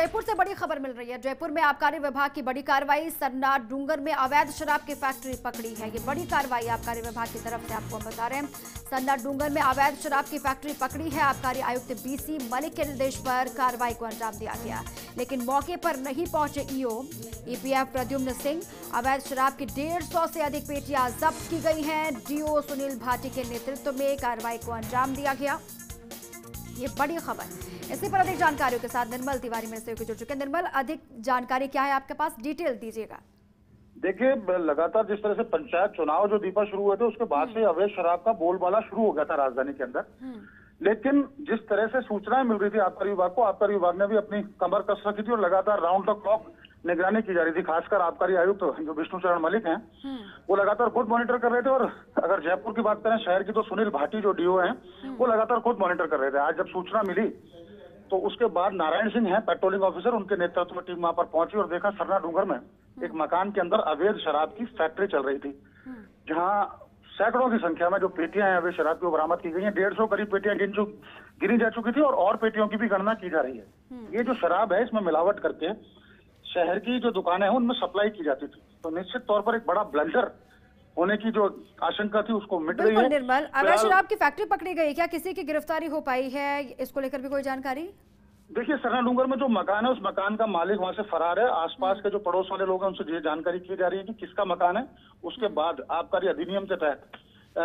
जयपुर से बड़ी खबर मिल रही है। जयपुर में आबकारी विभाग की बड़ी कार्रवाई, सरना डूंगर में अवैध शराब की फैक्ट्री पकड़ी है। ये बड़ी कार्रवाई आबकारी विभाग की तरफ से आपको बता रहे हैं। सरना डूंगर में अवैध शराब की फैक्ट्री पकड़ी है। आबकारी आयुक्त बीसी मलिक के निर्देश पर कार्रवाई को अंजाम दिया गया, लेकिन मौके पर नहीं पहुंचे ईओ। ईपीएफ प्रद्युम्न सिंह, अवैध शराब की 150 से अधिक पेटियां जब्त की गई हैं। डीओ सुनील भाटी के नेतृत्व में कार्रवाई को अंजाम दिया गया। ये बड़ी खबर। इसी पर अधिक जानकारियों के साथ निर्मल तिवारी मेरे सहयोगी जुड़ चुके हैं। निर्मल, अधिक जानकारी क्या है आपके पास, डिटेल दीजिएगा। देखिए, लगातार जिस तरह से पंचायत चुनाव जो दीपा शुरू हुए थे, उसके बाद से अवैध शराब का बोलबाला शुरू हो गया था राजधानी के अंदर। लेकिन जिस तरह से सूचनाएं मिल रही थी आबकारी विभाग को, आबकारी विभाग ने भी अपनी कमर कस रखी थी और लगातार राउंड द क्लॉक निगरानी की जा रही थी। खासकर आबकारी आयुक्त जो विष्णुचारण मलिक हैं, वो लगातार खुद मॉनिटर कर रहे थे। और अगर जयपुर की बात करें शहर की, तो सुनील भाटी जो डीओ हैं, वो लगातार खुद मॉनिटर कर रहे थे। आज जब सूचना मिली तो उसके बाद नारायण सिंह हैं पेट्रोलिंग ऑफिसर, उनके नेतृत्व में टीम वहां पर पहुंची और देखा सरना डूंगर में एक मकान के अंदर अवैध शराब की फैक्ट्री चल रही थी, जहाँ सैकड़ों की संख्या में जो पेटियां हैं अवैध शराब की वो बरामद की गई हैं। 150 करीब पेटियां गिनी जा चुकी थी और पेटियों की भी गणना की जा रही है। ये जो शराब है, इसमें मिलावट करके शहर की जो दुकानें हैं उनमें सप्लाई की जाती थी। तो निश्चित तौर पर एक बड़ा ब्लंडर होने की जो आशंका थी उसको मिट गई है। निर्मल, अवैध शराब की फैक्ट्री पकड़ी गई, क्या किसी की गिरफ्तारी हो पाई है, इसको लेकर भी कोई जानकारी? देखिए, सरना डूंगर में जो मकान है उस मकान का मालिक वहां से फरार है। आसपास के जो पड़ोस वाले लोग हैं उनसे ये जानकारी की जा रही है कि किसका मकान है। उसके बाद आबकारी अधिनियम के तहत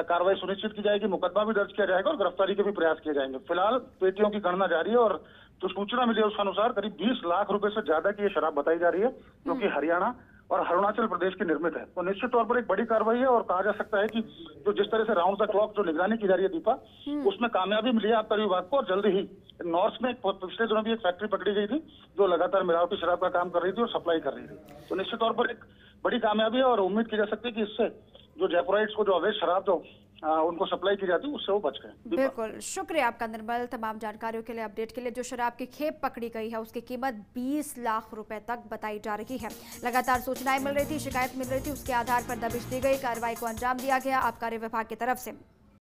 कार्रवाई सुनिश्चित की जाएगी, मुकदमा भी दर्ज किया जाएगा और गिरफ्तारी के भी प्रयास किए जाएंगे। फिलहाल पेटियों की गणना जारी है और जो सूचना मिली है उसके अनुसार करीब 20 लाख रुपए से ज्यादा की ये शराब बताई जा रही है, जो कि हरियाणा और अरुणाचल प्रदेश की निर्मित है। तो निश्चित तौर पर एक बड़ी कार्रवाई है और कहा जा सकता है कि जो जिस तरह से राउंड द क्लॉक जो निगरानी की जा रही है दीपा, उसमें कामयाबी मिली है आबकारी विभाग को। और जल्दी ही नॉर्थ में पिछले दिनों भी एक फैक्ट्री पकड़ी गई थी जो लगातार मिलावटी शराब का काम कर रही थी और सप्लाई कर रही थी। तो निश्चित तौर पर एक बड़ी कामयाबी है और उम्मीद की जा सकती है कि इससे जो जयपुराइट्स को जो अवैध शराब जो उनको सप्लाई की जाती है उससे वो बच गए। बिल्कुल, शुक्रिया आपका निर्मल, तमाम जानकारियों के लिए, अपडेट के लिए। जो शराब की खेप पकड़ी गई है उसकी कीमत 20 लाख रुपए तक बताई जा रही है। लगातार सूचनाएं मिल रही थी, शिकायत मिल रही थी, उसके आधार पर दबिश दी गई, कार्रवाई को अंजाम दिया गया आबकारी विभाग की तरफ से।